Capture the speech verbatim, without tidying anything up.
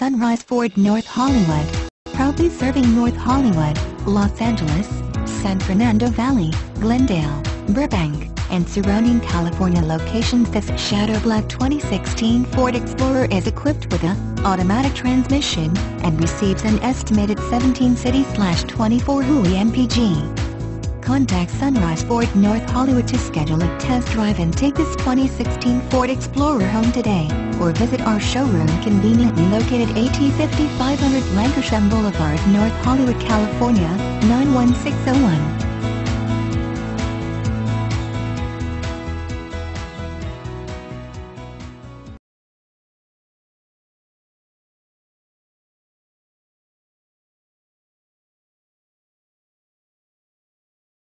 Sunrise Ford North Hollywood, proudly serving North Hollywood, Los Angeles, San Fernando Valley, Glendale, Burbank, and surrounding California locations. This shadow black twenty sixteen Ford Explorer is equipped with an automatic transmission and receives an estimated seventeen city slash twenty-four highway M P G. Contact Sunrise Ford North Hollywood to schedule a test drive and take this twenty sixteen Ford Explorer home today, or visit our showroom conveniently located at fifty-five hundred Lankershim Boulevard, North Hollywood, California, nine one six oh one.